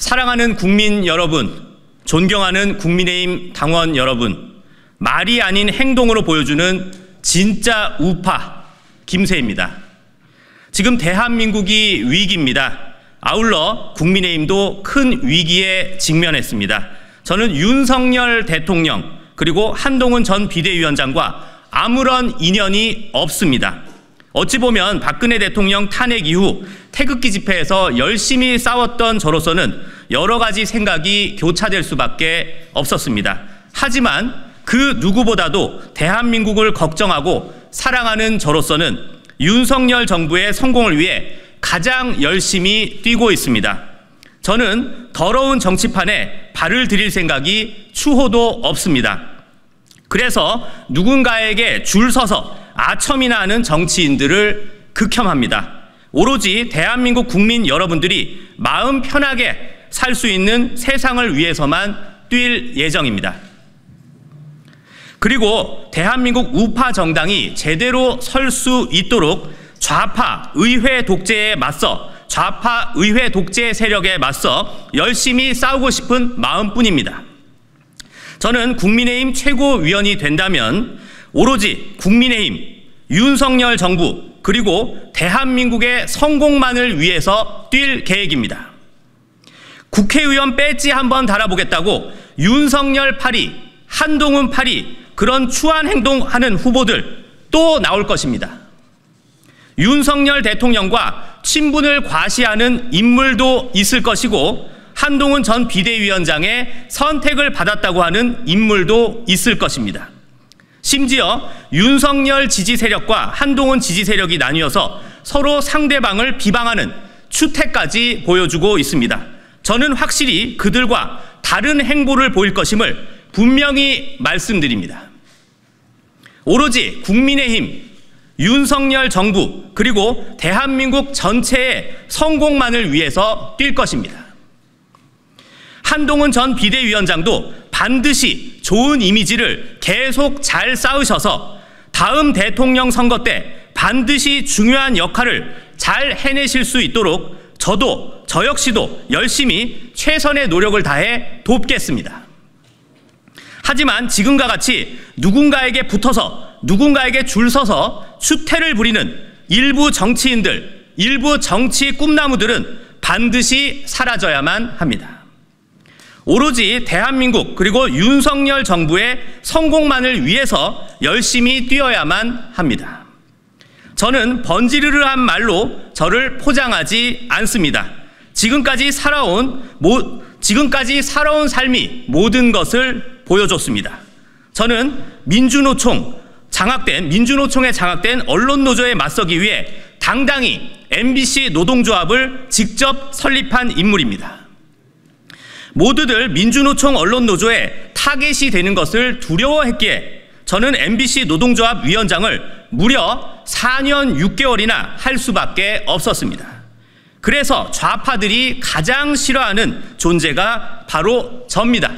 사랑하는 국민 여러분, 존경하는 국민의힘 당원 여러분, 말이 아닌 행동으로 보여주는 진짜 우파 김새입니다. 지금 대한민국이 위기입니다. 아울러 국민의힘도 큰 위기에 직면했습니다. 저는 윤석열 대통령 그리고 한동훈 전 비대위원장과 아무런 인연이 없습니다. 어찌 보면 박근혜 대통령 탄핵 이후 태극기 집회에서 열심히 싸웠던 저로서는 여러 가지 생각이 교차될 수밖에 없었습니다. 하지만 그 누구보다도 대한민국을 걱정하고 사랑하는 저로서는 윤석열 정부의 성공을 위해 가장 열심히 뛰고 있습니다. 저는 더러운 정치판에 발을 들일 생각이 추호도 없습니다. 그래서 누군가에게 줄 서서 아첨이나 하는 정치인들을 극혐합니다. 오로지 대한민국 국민 여러분들이 마음 편하게 살 수 있는 세상을 위해서만 뛸 예정입니다. 그리고 대한민국 우파 정당이 제대로 설 수 있도록 좌파 의회 독재에 맞서 좌파 의회 독재 세력에 맞서 열심히 싸우고 싶은 마음뿐입니다. 저는 국민의힘 최고위원이 된다면 오로지 국민의힘, 윤석열 정부 그리고 대한민국의 성공만을 위해서 뛸 계획입니다. 국회의원 배지 한번 달아보겠다고 윤석열 파리, 한동훈 파리 그런 추한 행동하는 후보들 또 나올 것입니다. 윤석열 대통령과 친분을 과시하는 인물도 있을 것이고 한동훈 전 비대위원장의 선택을 받았다고 하는 인물도 있을 것입니다. 심지어 윤석열 지지 세력과 한동훈 지지 세력이 나뉘어서 서로 상대방을 비방하는 추태까지 보여주고 있습니다. 저는 확실히 그들과 다른 행보를 보일 것임을 분명히 말씀드립니다. 오로지 국민의힘, 윤석열 정부 그리고 대한민국 전체의 성공만을 위해서 뛸 것입니다. 한동훈 전 비대위원장도 반드시 좋은 이미지를 계속 잘 쌓으셔서 다음 대통령 선거 때 반드시 중요한 역할을 잘 해내실 수 있도록 저도 저 역시도 열심히 최선의 노력을 다해 돕겠습니다. 하지만 지금과 같이 누군가에게 붙어서 누군가에게 줄 서서 추태를 부리는 일부 정치인들, 일부 정치 꿈나무들은 반드시 사라져야만 합니다. 오로지 대한민국 그리고 윤석열 정부의 성공만을 위해서 열심히 뛰어야만 합니다. 저는 번지르르한 말로 저를 포장하지 않습니다. 지금까지 살아온 삶이 모든 것을 보여줬습니다. 저는 민주노총에 장악된 언론노조에 맞서기 위해 당당히 MBC 노동조합을 직접 설립한 인물입니다. 모두들 민주노총 언론노조의 타겟이 되는 것을 두려워했기에 저는 MBC 노동조합 위원장을 무려 4년 6개월이나 할 수밖에 없었습니다. 그래서 좌파들이 가장 싫어하는 존재가 바로 저입니다.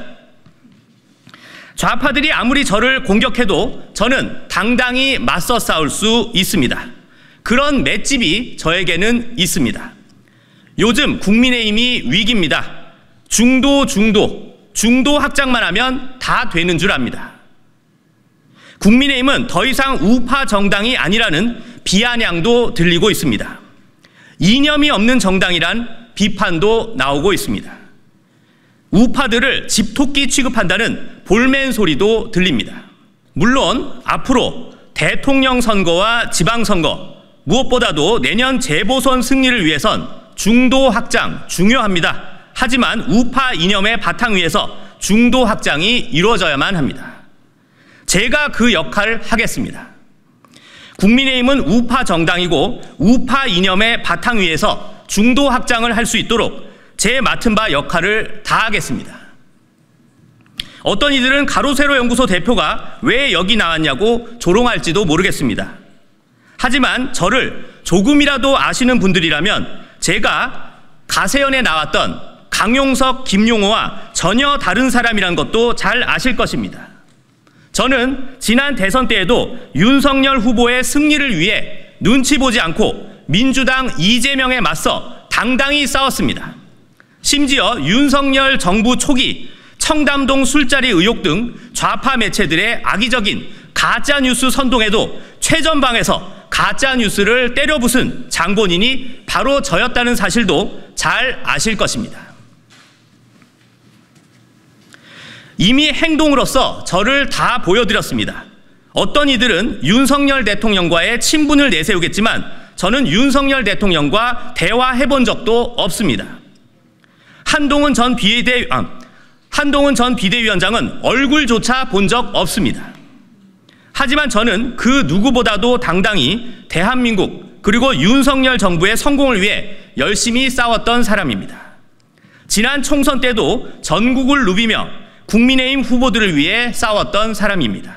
좌파들이 아무리 저를 공격해도 저는 당당히 맞서 싸울 수 있습니다. 그런 맷집이 저에게는 있습니다. 요즘 국민의힘이 위기입니다. 중도 확장만 하면 다 되는 줄 압니다. 국민의힘은 더 이상 우파 정당이 아니라는 비아냥도 들리고 있습니다. 이념이 없는 정당이란 비판도 나오고 있습니다. 우파들을 집토끼 취급한다는 볼멘 소리도 들립니다. 물론 앞으로 대통령 선거와 지방선거, 무엇보다도 내년 재보선 승리를 위해선 중도 확장 중요합니다. 하지만 우파 이념의 바탕 위에서 중도 확장이 이루어져야만 합니다. 제가 그 역할을 하겠습니다. 국민의힘은 우파 정당이고 우파 이념의 바탕 위에서 중도 확장을 할 수 있도록 제 맡은 바 역할을 다하겠습니다. 어떤 이들은 가로세로 연구소 대표가 왜 여기 나왔냐고 조롱할지도 모르겠습니다. 하지만 저를 조금이라도 아시는 분들이라면 제가 가세연에 나왔던 강용석, 김용호와 전혀 다른 사람이란 것도 잘 아실 것입니다. 저는 지난 대선 때에도 윤석열 후보의 승리를 위해 눈치 보지 않고 민주당 이재명에 맞서 당당히 싸웠습니다. 심지어 윤석열 정부 초기 청담동 술자리 의혹 등 좌파 매체들의 악의적인 가짜뉴스 선동에도 최전방에서 가짜뉴스를 때려부순 장본인이 바로 저였다는 사실도 잘 아실 것입니다. 이미 행동으로서 저를 다 보여드렸습니다. 어떤 이들은 윤석열 대통령과의 친분을 내세우겠지만 저는 윤석열 대통령과 대화해본 적도 없습니다. 한동훈 전 비대위원장은 얼굴조차 본 적 없습니다. 하지만 저는 그 누구보다도 당당히 대한민국 그리고 윤석열 정부의 성공을 위해 열심히 싸웠던 사람입니다. 지난 총선 때도 전국을 누비며 국민의힘 후보들을 위해 싸웠던 사람입니다.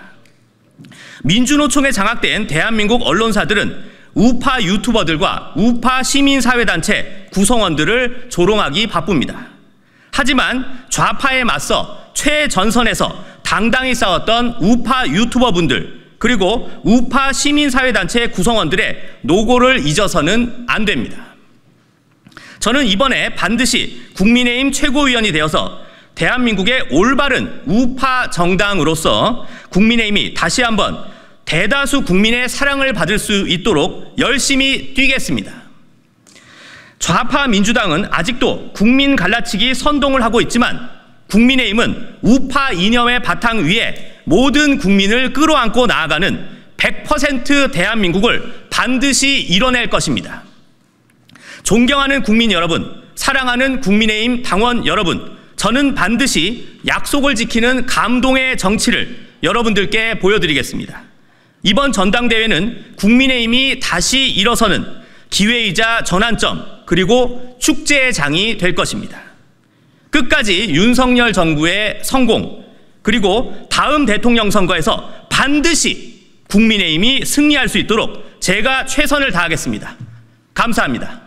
민주노총에 장악된 대한민국 언론사들은 우파 유튜버들과 우파 시민사회단체 구성원들을 조롱하기 바쁩니다. 하지만 좌파에 맞서 최전선에서 당당히 싸웠던 우파 유튜버분들 그리고 우파 시민사회단체 구성원들의 노고를 잊어서는 안 됩니다. 저는 이번에 반드시 국민의힘 최고위원이 되어서 대한민국의 올바른 우파 정당으로서 국민의힘이 다시 한번 대다수 국민의 사랑을 받을 수 있도록 열심히 뛰겠습니다. 좌파 민주당은 아직도 국민 갈라치기 선동을 하고 있지만 국민의힘은 우파 이념의 바탕 위에 모든 국민을 끌어안고 나아가는 100% 대한민국을 반드시 이뤄낼 것입니다. 존경하는 국민 여러분, 사랑하는 국민의힘 당원 여러분, 저는 반드시 약속을 지키는 감동의 정치를 여러분들께 보여드리겠습니다. 이번 전당대회는 국민의힘이 다시 일어서는 기회이자 전환점 그리고 축제의 장이 될 것입니다. 끝까지 윤석열 정부의 성공 그리고 다음 대통령 선거에서 반드시 국민의힘이 승리할 수 있도록 제가 최선을 다하겠습니다. 감사합니다.